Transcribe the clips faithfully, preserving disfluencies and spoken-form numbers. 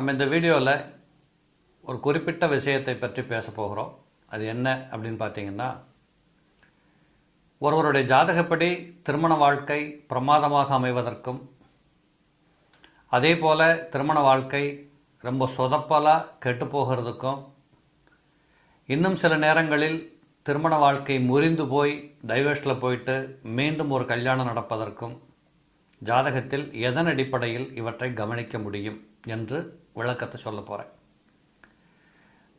நம்ம இந்த வீடியோல ஒரு குறிப்பிட்ட விஷயத்தை பற்றி பேச போகிறோம். அது என்ன அப்படினு பாத்தீங்கன்னா, ஒருவருடைய ஜாதகப்படி திருமண வாழ்க்கை பிரமாதமாக அமைவதற்கும், அதேபோல திருமண வாழ்க்கை ரொம்ப சொதப்பலா கெட்டு போகிறதுக்கும், இன்னும் சில நேரங்களில் திருமண வாழ்க்கை முறிந்து போய் டைவர்ஸ்ல போயிட்டு மீண்டும் ஒரு கல்யாணம் நடப்பதற்கும் ஜாதகத்தில் எதன் அடிப்படையில் இவற்றை கவனிக்க முடியும் என்று விளக்கத்தை சொல்ல போறேன்.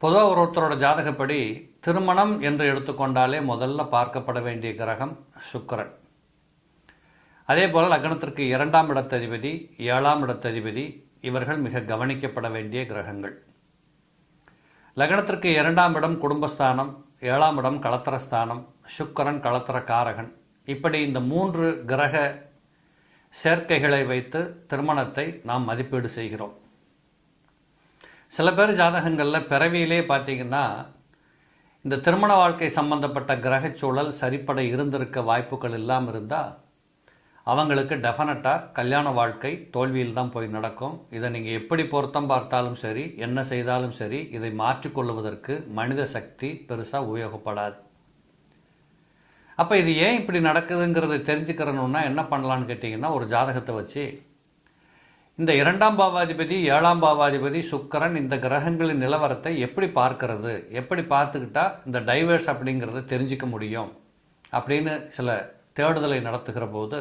பொதுவா ஒருத்தரோட ஜாதகப்படி திருமணம் என்று எடுத்துக்கொண்டாலே முதல்ல பார்க்கப்பட வேண்டிய கிரகம் சுக்கிரன். அதேபோல லக்னத்திற்கு இரண்டாம் இடத்ததிபதி, ஏழாம் இடத்ததிபதி, இவர்கள் மிக கவனிக்கப்பட வேண்டிய கிரகங்கள். லக்னத்திற்கு இரண்டாம் இடம் குடும்பஸ்தானம், ஏழாம் இடம் களத்திரஸ்தானம், சுக்கிரன் களத்திர காரகன். இப்படி இந்த மூன்று கிரக சேர்க்கைகளை வைத்து திருமணத்தை நாம் மதிப்பீடு செய்கிறோம். சில பேர் ஜாதகங்களில் பிறவியிலே பார்த்தீங்கன்னா இந்த திருமண வாழ்க்கை சம்பந்தப்பட்ட கிரகச்சூழல் சரிப்பட இருந்திருக்க வாய்ப்புகள் இல்லாமல் இருந்தால் அவங்களுக்கு டெஃபினட்டாக கல்யாண வாழ்க்கை தோல்வியில் தான் போய் நடக்கும். இதை நீங்கள் எப்படி பொருத்தம் பார்த்தாலும் சரி, என்ன செய்தாலும் சரி, இதை மாற்றிக்கொள்வதற்கு மனித சக்தி பெருசாக உபயோகப்படாது. அப்போ இது ஏன் இப்படி நடக்குதுங்கிறத தெரிஞ்சுக்கிறணுன்னா என்ன பண்ணலான்னு கேட்டிங்கன்னா, ஒரு ஜாதகத்தை வச்சு இந்த இரண்டாம் பாவாதிபதி, ஏழாம் பாவாதிபதி, சுக்கிரன் இந்த கிரகங்களின் நிலவரத்தை எப்படி பார்க்கறது, எப்படி பார்த்துக்கிட்டா இந்த டைவர்ஸ் அப்படிங்கிறத தெரிஞ்சிக்க முடியும் அப்படின்னு சில தேடுதலை நடத்துகிற போது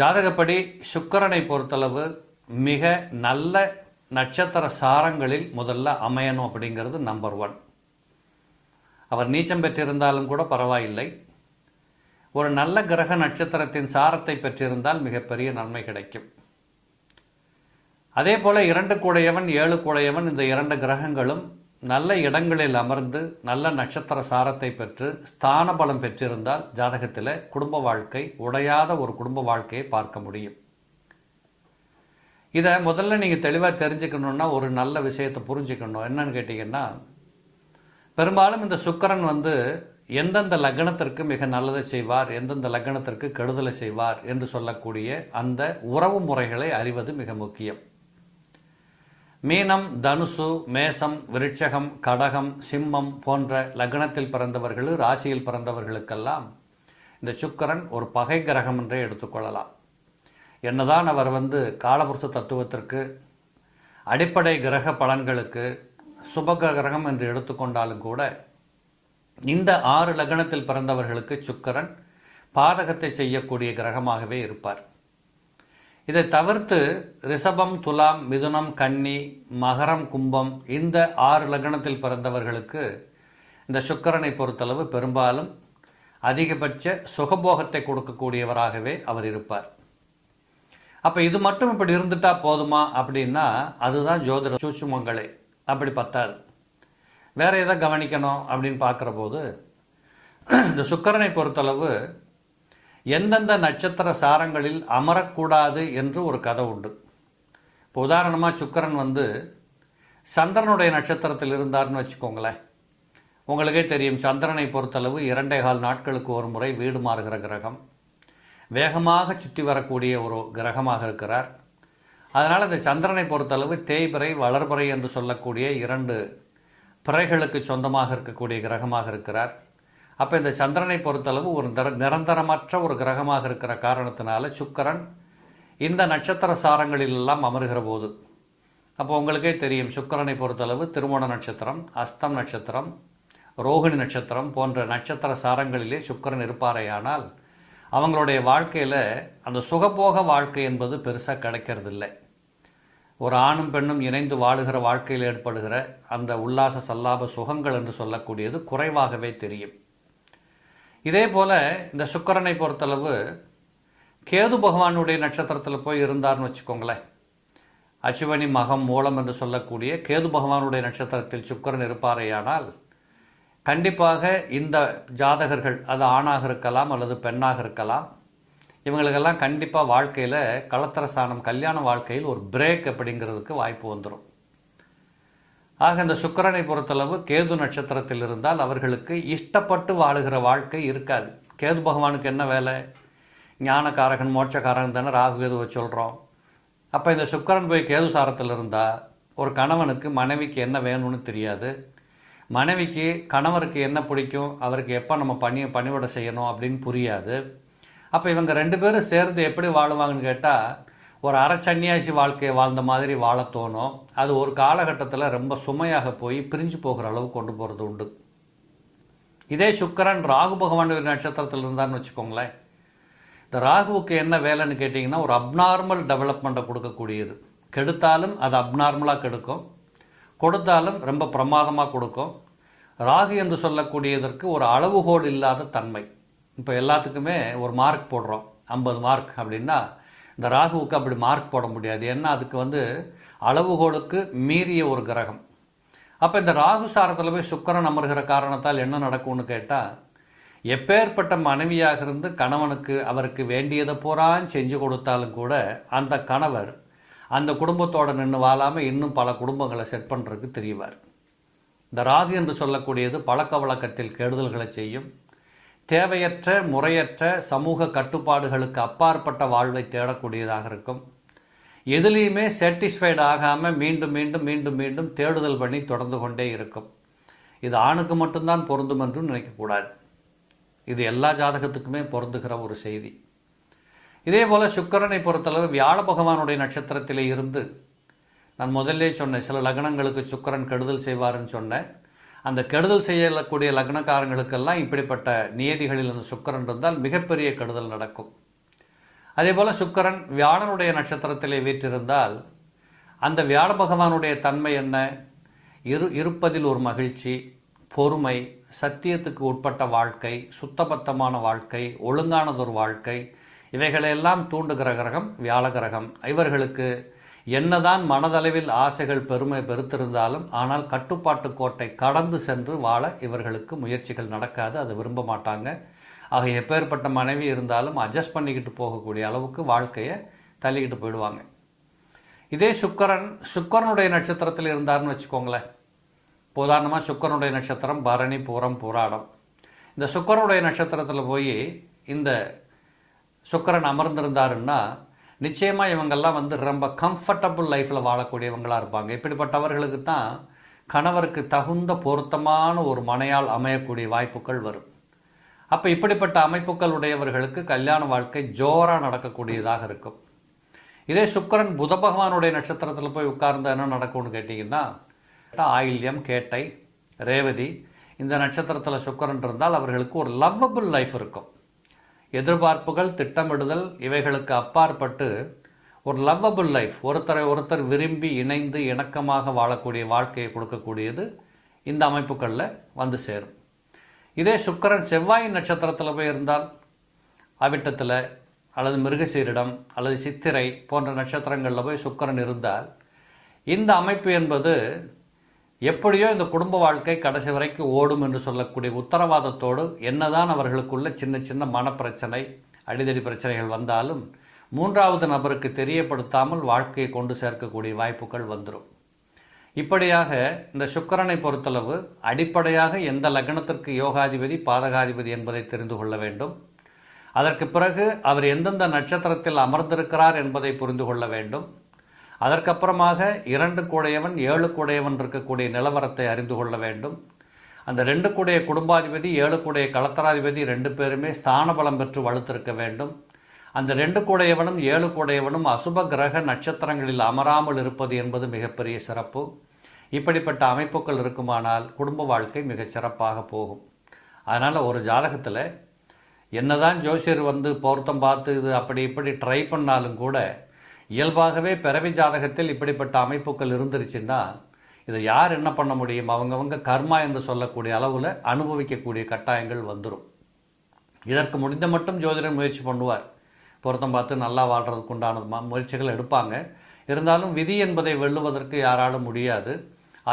ஜாதகப்படி சுக்கிரனை பொறுத்தளவு மிக நல்ல நட்சத்திர சாரங்களில் முதல்ல அமையணும் அப்படிங்கிறது நம்பர் ஒன். அவர் நீச்சம் பெற்றிருந்தாலும் கூட பரவாயில்லை, ஒரு நல்ல கிரக நட்சத்திரத்தின் சாரத்தை பெற்றிருந்தால் மிகப்பெரிய நன்மை கிடைக்கும். அதே போல் இரண்டு கூடையவன், ஏழு கூடையவன், இந்த இரண்டு கிரகங்களும் நல்ல இடங்களில் அமர்ந்து நல்ல நட்சத்திர சாரத்தை பெற்று ஸ்தான பலம் பெற்றிருந்தால் ஜாதகத்தில் குடும்ப வாழ்க்கை உடையாத ஒரு குடும்ப வாழ்க்கையை பார்க்க முடியும். இதை முதல்ல நீங்கள் தெளிவாக தெரிஞ்சுக்கணுன்னா ஒரு நல்ல விஷயத்தை புரிஞ்சுக்கணும். என்னன்னு கேட்டிங்கன்னா, பெரும்பாலும் இந்த சுக்கிரன் வந்து எந்தெந்த லக்னத்திற்கு மிக நல்லதை செய்வார், எந்தெந்த லக்னத்திற்கு கெடுதலை செய்வார் என்று சொல்லக்கூடிய அந்த உறவு முறைகளை அறிவது மிக முக்கியம். மீனம், தனுசு, மேஷம், விருட்சகம், கடகம், சிம்மம் போன்ற லக்னத்தில் பிறந்தவர்கள், ராசியில் பிறந்தவர்களுக்கெல்லாம் இந்த சுக்கிரன் ஒரு பகை கிரகம் என்றே எடுத்துக்கொள்ளலாம். என்னதான் அவர் வந்து காலபுருஷ தத்துவத்திற்கு அடிப்படை கிரக பலன்களுக்கு சுபக கிரகம் என்று எடுத்துக்கொண்டாலும் கூட இந்த ஆறு லக்னத்தில் பிறந்தவர்களுக்கு சுக்கிரன் பாதகத்தை செய்யக்கூடிய கிரகமாகவே இருப்பார். இதை தவிர்த்து ரிஷபம், துலாம், மிதுனம், கன்னி, மகரம், கும்பம் இந்த ஆறு லக்னத்தில் பிறந்தவர்களுக்கு இந்த சுக்கிரனை பொறுத்தளவு பெரும்பாலும் அதிகபட்ச சுகபோகத்தை கொடுக்கக்கூடியவராகவே அவர் இருப்பார். அப்போ இது மட்டும் இப்படி இருந்துட்டா போதுமா அப்படின்னா அதுதான் ஜோதிட சூட்சுமங்களே, அப்படி பத்தாது. வேறு எதை கவனிக்கணும் அப்படின்னு பார்க்குற போது, இந்த சுக்கிரனை பொறுத்தளவு எந்தெந்த நட்சத்திர சாரங்களில் அமரக்கூடாது என்று ஒரு கதை உண்டு. இப்போ உதாரணமாக சுக்கிரன் வந்து சந்திரனுடைய நட்சத்திரத்தில் இருந்தார்னு வச்சுக்கோங்களேன். உங்களுக்கே தெரியும், சந்திரனை பொறுத்தளவு இரண்டே கால் நாட்களுக்கு ஒரு முறை வீடு மாறுகிற கிரகம், வேகமாக சுற்றி வரக்கூடிய ஒரு கிரகமாக இருக்கிறார். அதனால் இந்த சந்திரனை பொறுத்தளவு தேய்பிறை, வளர்பிறை என்று சொல்லக்கூடிய இரண்டு பிறைகளுக்கு சொந்தமாக இருக்கக்கூடிய கிரகமாக இருக்கிறார். அப்போ இந்த சந்திரனை பொறுத்தளவு ஒரு நிரந்தரமற்ற ஒரு கிரகமாக இருக்கிற காரணத்தினால சுக்கிரன் இந்த நட்சத்திர சாரங்களில் எல்லாம் அமர்கிற போது, அப்போ உங்களுக்கே தெரியும், சுக்கிரனை பொறுத்தளவு திருவோண நட்சத்திரம், அஸ்தம் நட்சத்திரம், ரோகிணி நட்சத்திரம் போன்ற நட்சத்திர சாரங்களிலே சுக்கிரன் இருப்பாரையானால் அவங்களுடைய வாழ்க்கையில் அந்த சுகபோக வாழ்க்கை என்பது பெருசாக கிடைக்கிறதில்லை. ஒரு ஆணும் பெண்ணும் இணைந்து வாழுகிற வாழ்க்கையில் ஏற்படுகிற அந்த உல்லாச சல்லாப சுகங்கள் என்று சொல்லக்கூடியது குறைவாகவே தெரியும். இதே போல் இந்த சுக்கிரனை பொறுத்தளவு கேது பகவானுடைய நட்சத்திரத்தில் போய் இருந்தார்னு வச்சுக்கோங்களேன். அசுவனி, மகம், மூலம் என்று சொல்லக்கூடிய கேது பகவானுடைய நட்சத்திரத்தில் சுக்கிரன் இருப்பாரையானால் கண்டிப்பாக இந்த ஜாதகர்கள், அது ஆணாக இருக்கலாம் அல்லது பெண்ணாக இருக்கலாம், இவங்களுக்கெல்லாம் கண்டிப்பாக வாழ்க்கையில் களத்திரஸ்தானம், கல்யாண வாழ்க்கையில் ஒரு பிரேக் அப்படிங்கிறதுக்கு வாய்ப்பு வந்துடும். ஆக இந்த சுக்கிரனை பொறுத்தளவு கேது நட்சத்திரத்தில் இருந்தால் அவர்களுக்கு இஷ்டப்பட்டு வாழுகிற வாழ்க்கை இருக்காது. கேது பகவானுக்கு என்ன வேலை, ஞானக்காரகன், மோட்சக்காரகன் தானே ராகு கேதுவை சொல்கிறோம். அப்ப இந்த சுக்கிரன் போய் கேது சாரத்துல இருந்தா ஒரு கணவனுக்கு மனைவிக்கு என்ன வேணும்னு தெரியாது. மனைவிக்கு கணவருக்கு என்ன பிடிக்கும், அவருக்கு எப்ப நம்ம பணி பணிவிட செய்யணும் அப்படினு புரியாது. அப்ப இவங்க ரெண்டு பேரும் சேர்ந்து எப்படி வாழுவாங்கன்னு கேட்டா ஒரு அறச்சன்னியாசி வாழ்க்கை வாழ்ந்த மாதிரி வாழ தோணும். அது ஒரு காலகட்டத்துல ரொம்ப சுமையாக போய் பிரிஞ்சு போகிற அளவு கொண்டு போறது உண்டு. இதே சுக்கிரன் ராகு பகவானுடைய நட்சத்திரத்துல இருந்தான்னு வெச்சுக்கோங்களேன், இந்த ராகுவுக்கு என்ன வேலைன்னு கேட்டிங்கன்னா ஒரு அப்நார்மல் டெவலப்மெண்ட்டை கொடுக்கக்கூடியது. கெடுத்தாலும் அது அப்நார்மலாக கெடுக்கும், கொடுத்தாலும் ரொம்ப பிரமாதமாக கொடுக்கும். ராகு என்று சொல்லக்கூடியதற்கு ஒரு அளவுகோல் இல்லாத தன்மை. இப்போ எல்லாத்துக்குமே ஒரு மார்க் போடுறோம், ஐம்பது மார்க் அப்படின்னா இந்த ராகுவுக்கு அப்படி மார்க் போட முடியாது. ஏன்னா அதுக்கு வந்து அளவுகோலுக்கு மீறிய ஒரு கிரகம். அப்போ இந்த ராகு சாரத்தில் போய் சுக்கிரன் அமர்கிற காரணத்தால் என்ன நடக்கும்னு கேட்டால், எப்பேற்பட்ட மனைவியாக இருந்து கணவனுக்கு அவருக்கு வேண்டியதை போறான்னு செஞ்சு கொடுத்தாலும் கூட அந்த கணவர் அந்த குடும்பத்தோடு நின்று வாழாமல் இன்னும் பல குடும்பங்களை செட் பண்ணுறதுக்கு தெரிவார். இந்த ராகு என்று சொல்லக்கூடியது பழக்க வழக்கத்தில் கெடுதல்களை செய்யும், தேவையற்ற முறையற்ற சமூக கட்டுப்பாடுகளுக்கு அப்பாற்பட்ட வாழ்வை தேடக்கூடியதாக இருக்கும். எதுலேயுமே சாட்டிஸ்ஃபைடு ஆகாமல் மீண்டும் மீண்டும் மீண்டும் மீண்டும் தேடுதல் பண்ணி தொடர்ந்து கொண்டே இருக்கும். இது ஆணுக்கு மட்டும்தான் பொருந்தும் என்றும் நினைக்கக்கூடாது, இது எல்லா ஜாதகத்துக்குமே பொருந்துகிற ஒரு செய்தி. இதே போல் சுக்கிரனை பொறுத்தளவு வியாழ பகவானுடைய நட்சத்திரத்திலே இருந்து நான் முதல்லே சொன்னேன், சில லக்னங்களுக்கு சுக்கிரன் கெடுதல் செய்வார்னு சொன்னேன். அந்த கெடுதல் செய்யக்கூடிய லக்னக்காரங்களுக்கெல்லாம் இப்படிப்பட்ட நியதிகளில் அந்த சுக்கிரன் இருந்தால் மிகப்பெரிய கெடுதல் நடக்கும். அதே போல் சுக்கிரன் வியாழனுடைய நட்சத்திரத்திலே வீற்றிருந்தால் அந்த வியாழ பகவானுடைய தன்மை என்ன, இரு இருப்பதில் ஒரு மகிழ்ச்சி, பொறுமை, சத்தியத்துக்கு உட்பட்ட வாழ்க்கை, சுத்தபத்தமான வாழ்க்கை, ஒழுங்கானதொரு வாழ்க்கை, இவைகளையெல்லாம் தூண்டுகிற கிரகம் வியாழ கிரகம். இவர்களுக்கு என்னதான் மனதளவில் ஆசைகள் பெருமை பெருத்திருந்தாலும் ஆனால் கட்டுப்பாட்டு கோட்டை கடந்து சென்று வாழ இவர்களுக்கு முயற்சிகள் நடக்காது, அதை விரும்ப மாட்டாங்க. ஆக எப்பேற்பட்ட மனைவி இருந்தாலும் அட்ஜஸ்ட் பண்ணிக்கிட்டு போகக்கூடிய அளவுக்கு வாழ்க்கையை தள்ளிக்கிட்டு போயிடுவாங்க. இதே சுக்கிரன் சுக்கிரனுடைய நட்சத்திரத்தில் இருந்தார்னு வச்சுக்கோங்களேன், உதாரணமாக சுக்கிரனுடைய நட்சத்திரம் பரணி பூரம் பூராடம். இந்த சுக்கிரனுடைய நட்சத்திரத்தில் போய் இந்த சுக்கிரன் அமர்ந்திருந்தாருன்னா நிச்சயமாக இவங்கெல்லாம் வந்து ரொம்ப கம்ஃபர்டபுள் லைஃப்பில் வாழக்கூடியவங்களாக இருப்பாங்க. இப்படிப்பட்டவர்களுக்கு தான் கணவருக்கு தகுந்த பொருத்தமான ஒரு மனையால் அமையக்கூடிய வாய்ப்புகள் வரும். அப்போ இப்படிப்பட்ட அமைப்புகள் உடையவர்களுக்கு கல்யாண வாழ்க்கை ஜோராக நடக்கக்கூடியதாக இருக்கும். இதே சுக்கிரன் புத பகவானுடைய நட்சத்திரத்தில் போய் உட்கார்ந்து என்ன நடக்கும்னு கேட்டிங்கன்னா, ஆயில்யம் கேட்டை ரேவதி இந்த நட்சத்திரத்தில் சுக்கிரன் இருந்தால் அவர்களுக்கு ஒரு லவ்வபிள் லைஃப் இருக்கும். எதிர்பார்ப்புகள் திட்டமிடுதல் இவைகளுக்கு அப்பாற்பட்டு ஒரு லவ்வபிள் லைஃப், ஒருத்தரை ஒருத்தர் விரும்பி இணைந்து இணக்கமாக வாழக்கூடிய வாழ்க்கையை கொடுக்கக்கூடியது இந்த அமைப்புகளில் வந்து சேரும். இதே சுக்கிரன் செவ்வாய் நட்சத்திரத்தில் போய் இருந்தால் அவிட்டத்தில் அல்லது மிருகசீரிடம் அல்லது சித்திரை போன்ற நட்சத்திரங்களில் போய் சுக்கிரன் இருந்தால் இந்த அமைப்பு என்பது எப்படியோ இந்த குடும்ப வாழ்க்கை கடைசி வரைக்கும் ஓடும் என்று சொல்லக்கூடிய உத்தரவாதத்தோடு என்னதான் அவர்களுக்குள்ள சின்ன சின்ன மனப்பிரச்சனை அடிதடி பிரச்சனைகள் வந்தாலும் மூன்றாவது நபருக்கு தெரியப்படுத்தாமல் வாழ்க்கையை கொண்டு சேர்க்கக்கூடிய வாய்ப்புகள் வந்துடும். இப்படியாக இந்த சுக்கிரனை பொறுத்தளவு அடிப்படையாக எந்த லக்னத்திற்கு யோகாதிபதி பாதகாதிபதி என்பதை தெரிந்து கொள்ள வேண்டும். அதற்கு பிறகு அவர் எந்தெந்த நட்சத்திரத்தில் அமர்ந்திருக்கிறார் என்பதை புரிந்து கொள்ள வேண்டும். அதற்கப்புறமாக இரண்டு கூடையவன் ஏழு கூடையவன் இருக்கக்கூடிய நிலவரத்தை அறிந்து கொள்ள வேண்டும். அந்த ரெண்டு கூடைய குடும்பாதிபதி ஏழு கூடைய களத்திராதிபதி ரெண்டு பேருமே ஸ்தான பலம் பெற்று வலுத்திருக்க வேண்டும். அந்த ரெண்டு கூடையவனும் ஏழு கூடையவனும் அசுப கிரக நட்சத்திரங்களில் அமராமல் இருப்பது என்பது மிகப்பெரிய சிறப்பு. இப்படிப்பட்ட அமைப்புகள் இருக்குமானால் குடும்ப வாழ்க்கை மிகச் சிறப்பாக போகும். அதனால் ஒரு ஜாதகத்தில் என்னதான் ஜோசியர் வந்து பொருத்தம் பார்த்து இது அப்படி இப்படி ட்ரை பண்ணாலும் கூட இயல்பாகவே பிறவி ஜாதகத்தில் இப்படிப்பட்ட அமைப்புகள் இருந்துருச்சுன்னா இதை யார் என்ன பண்ண முடியும், அவங்கவங்க கர்மா என்று சொல்லக்கூடிய அளவில் அனுபவிக்கக்கூடிய கட்டாயங்கள் வந்துடும். இதற்கு முடிந்த மட்டும் ஜோதிடர் முயற்சி பண்ணுவார், பொருத்தம் பார்த்து நல்லா வாழ்கிறதுக்கு உண்டான முயற்சிகள் எடுப்பாங்க. இருந்தாலும் விதி என்பதை வெல்லுவதற்கு யாராலும் முடியாது.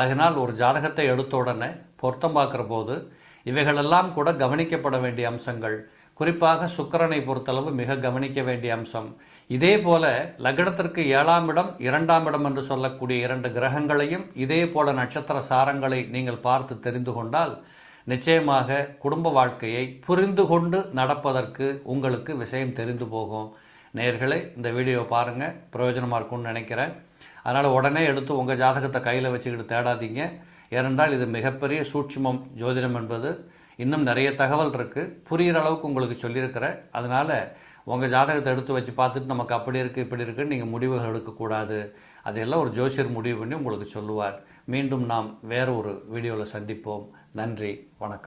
ஆகினால் ஒரு ஜாதகத்தை எடுத்த உடனே பொருத்தம் பார்க்குற போது இவைகளெல்லாம் கூட கவனிக்கப்பட வேண்டிய அம்சங்கள், குறிப்பாக சுக்கிரனை பொறுத்தளவு மிக கவனிக்க வேண்டிய அம்சம். இதே போல லக்னத்திற்கு ஏழாம் இடம் இரண்டாம் இடம் என்று சொல்லக்கூடிய இரண்டு கிரகங்களையும் இதே போல நட்சத்திர சாரங்களை நீங்கள் பார்த்து தெரிந்து கொண்டால் நிச்சயமாக குடும்ப வாழ்க்கையை புரிந்து கொண்டு நடப்பதற்கு உங்களுக்கு விஷயம் தெரிந்து போகும். நேயர்களே இந்த வீடியோ பாருங்க, பிரயோஜனமா இருக்கும்னு நினைக்கிறேன். அதனால உடனே எடுத்து உங்க ஜாதகத்தை கையில வச்சிட்டு தேடாதீங்க. ஏனென்றால் இது மிகப்பெரிய சூட்சுமம் ஜோதிடம் என்பது. இன்னும் நிறைய தகவல் இருக்கு, புரியுற அளவுக்கு உங்களுக்கு சொல்லி இருக்கிறேன். அதனால உங்க ஜாதகத்தை எடுத்து வச்சு பார்த்துட்டு நமக்கு அப்படி இருக்கு இப்படி இருக்கு நீங்க முடிவுகள் எடுக்கக்கூடாது. அதெல்லாம் ஒரு ஜோசியர் முடிவு பண்ணி உங்களுக்கு சொல்லுவார். மீண்டும் நாம் வேற ஒரு வீடியோவில் சந்திப்போம். நன்றி, வணக்கம்.